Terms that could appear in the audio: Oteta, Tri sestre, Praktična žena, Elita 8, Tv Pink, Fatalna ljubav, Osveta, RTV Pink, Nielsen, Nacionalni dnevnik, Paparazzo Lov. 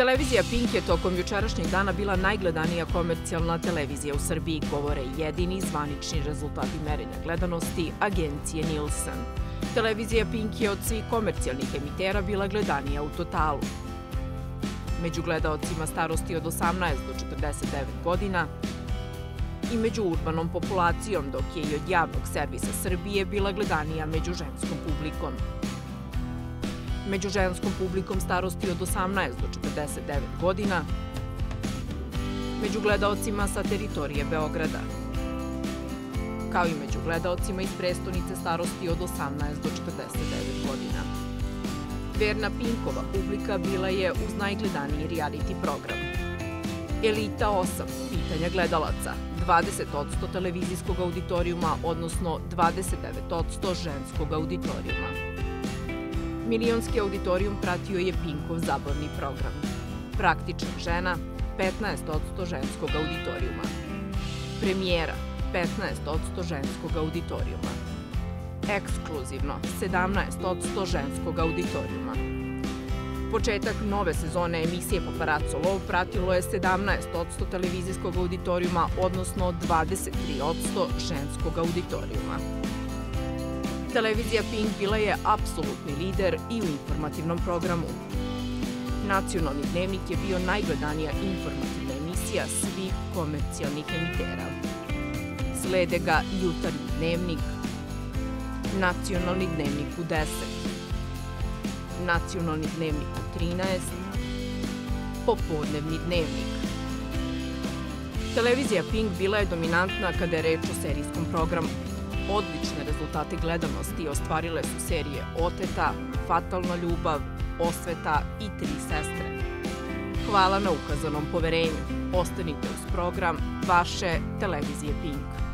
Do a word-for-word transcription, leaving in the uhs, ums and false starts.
Televizija Pink je tokom jučerašnjeg dana bila najgledanija komercijalna televizija u Srbiji, govore jedini zvanični rezultati merenja gledanosti agencije Nielsen. Televizija Pink je od svih komercijalnih emitera bila gledanija u totalu. Među gledaocima starosti od osamnaest do četrdeset devet godina i među urbanom populacijom, dok je i od javnog servisa Srbije bila gledanija među ženskom publikom. Među ženskom publikom starosti od osamnaest do četrdeset devet godina, među gledaocima sa teritorije Beograda, kao i među gledaocima iz prestonice starosti od osamnaest do četrdeset devet godina. Verna Pinkova publika bila je uz najgledaniji reality program Elita osam, pitanja gledalaca, dvadeset posto televizijskog auditorijuma, odnosno dvadeset devet posto ženskog auditorijuma. Milionski auditorijum pratio je Pinkov zabavni program Praktična žena, petnaest posto ženskog auditorijuma. Premijera, petnaest posto ženskog auditorijuma. Ekskluzivno, sedamnaest posto ženskog auditorijuma. Početak nove sezone emisije Paparazzo Lov pratilo je sedamnaest posto televizijskog auditorijuma, odnosno dvadeset tri posto ženskog auditorijuma. Televizija Pink bila je apsolutni lider i u informativnom programu. Nacionalni dnevnik je bio najgledanija informativna emisija svih komercijalnih emitera. Slede ga Jutarnji dnevnik, Nacionalni dnevnik u deset, Nacionalni dnevnik u trinaest, Popodnevni dnevnik. Televizija Pink bila je dominantna kada je reč o serijskom programu. Odlične rezultate gledanosti ostvarile su serije Oteta, Fatalna ljubav, Osveta i Tri sestre. Hvala na ukazanom poverenju. Ostanite uz program vaše televizije Pink.